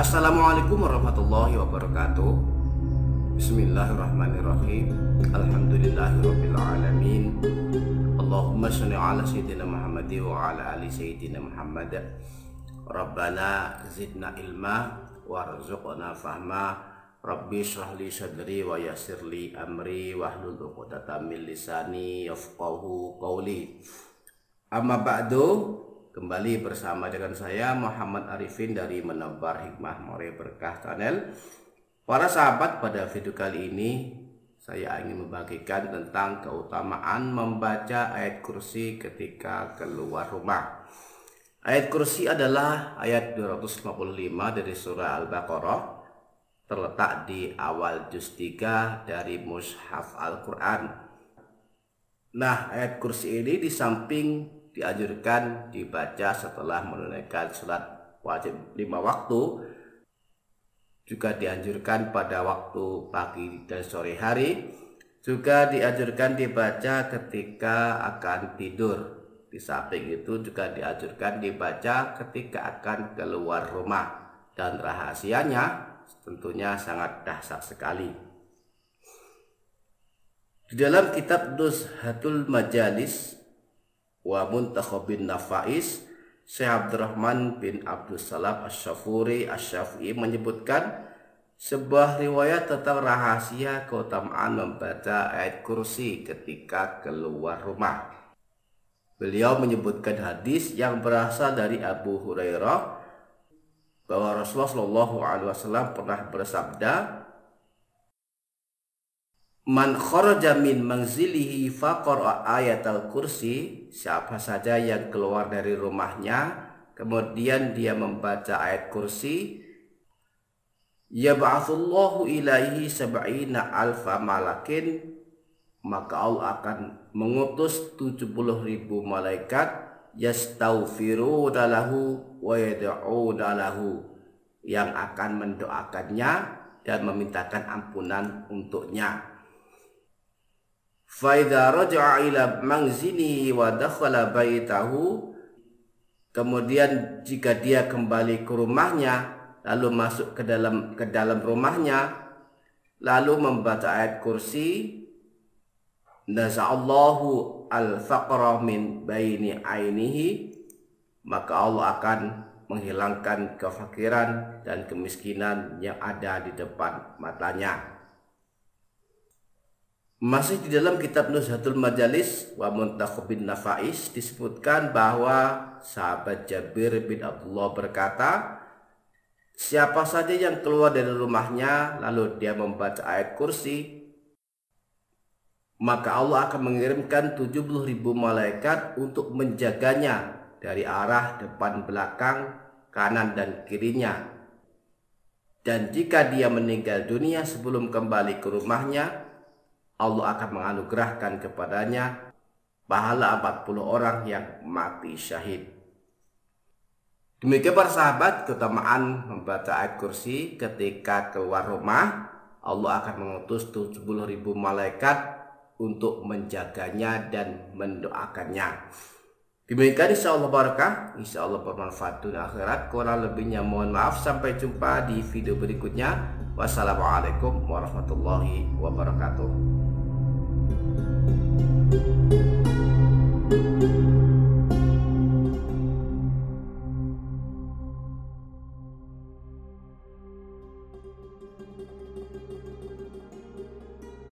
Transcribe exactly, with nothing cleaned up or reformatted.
Assalamualaikum warahmatullahi wabarakatuh. Bismillahirrahmanirrahim. Alhamdulillahirrabbilalamin. Allahumma sholli ala sayyidina Muhammad wa ala ali sayyidina Muhammad. Rabbana zidna ilma warzuqna fahma. Rabbi syrah li sadri wa yassir li amri wahlul 'uqdatam min lisani yafqahu qawli. Amma ba'du, kembali bersama dengan saya Muhammad Arifin dari Menebar Hikmah Meraih Berkah Channel. Para sahabat, pada video kali ini saya ingin membagikan tentang keutamaan membaca ayat kursi ketika keluar rumah. Ayat kursi adalah ayat dua ratus lima puluh lima dari surah Al-Baqarah, terletak di awal juz tiga dari Mushaf Al Quran. Nah, ayat kursi ini di samping dianjurkan dibaca setelah menunaikan sholat wajib lima waktu, juga dianjurkan pada waktu pagi dan sore hari, juga dianjurkan dibaca ketika akan tidur. Di samping itu juga dianjurkan dibaca ketika akan keluar rumah, dan rahasianya tentunya sangat dahsyat sekali. Di dalam kitab Nuzhatul Majalis wa Muntakhabun Nafais, Syekh Abdurrahman bin Abdus Salam Asy-Syafuri Asy-Syafi'i menyebutkan sebuah riwayat tentang rahasia keutamaan membaca ayat kursi ketika keluar rumah. Beliau menyebutkan hadis yang berasal dari Abu Hurairah bahwa Rasulullah Shallallahu Alaihi Wasallam pernah bersabda, "Man kharaja min manzilihi faqara ayatal kursi." Siapa saja yang keluar dari rumahnya kemudian dia membaca ayat kursi, "Yab'atsullahu ilaihi sab'ina alfa malakin." Maka Allah akan mengutus tujuh puluh ribu malaikat, "Yastaghfiruna lahu wa yad'una lahu," yang akan mendoakannya dan memintakan ampunan untuknya. "Fa idza raja'a ila manzilihi wa dakhala baitahu," kemudian jika dia kembali ke rumahnya lalu masuk ke dalam ke dalam rumahnya lalu membaca ayat kursi, "Naza'allahu al-faqra min baini ainihi," maka Allah akan menghilangkan kefakiran dan kemiskinan yang ada di depan matanya. Masih di dalam kitab Nuzhatul Majalis wa Muntakhabun Nafais disebutkan bahwa sahabat Jabir bin Abdullah berkata, siapa saja yang keluar dari rumahnya lalu dia membaca ayat kursi, maka Allah akan mengirimkan tujuh puluh ribu malaikat untuk menjaganya dari arah depan belakang, kanan dan kirinya. Dan jika dia meninggal dunia sebelum kembali ke rumahnya, Allah akan menganugerahkan kepadanya pahala empat puluh orang yang mati syahid. Demikian para sahabat, keutamaan membaca ayat kursi ketika keluar rumah. Allah akan mengutus tujuh puluh ribu malaikat untuk menjaganya dan mendoakannya. Demikian insyaallah barakah, insyaallah bermanfaat dunia akhirat. Kurang lebihnya mohon maaf. Sampai jumpa di video berikutnya. Wassalamualaikum warahmatullahi wabarakatuh.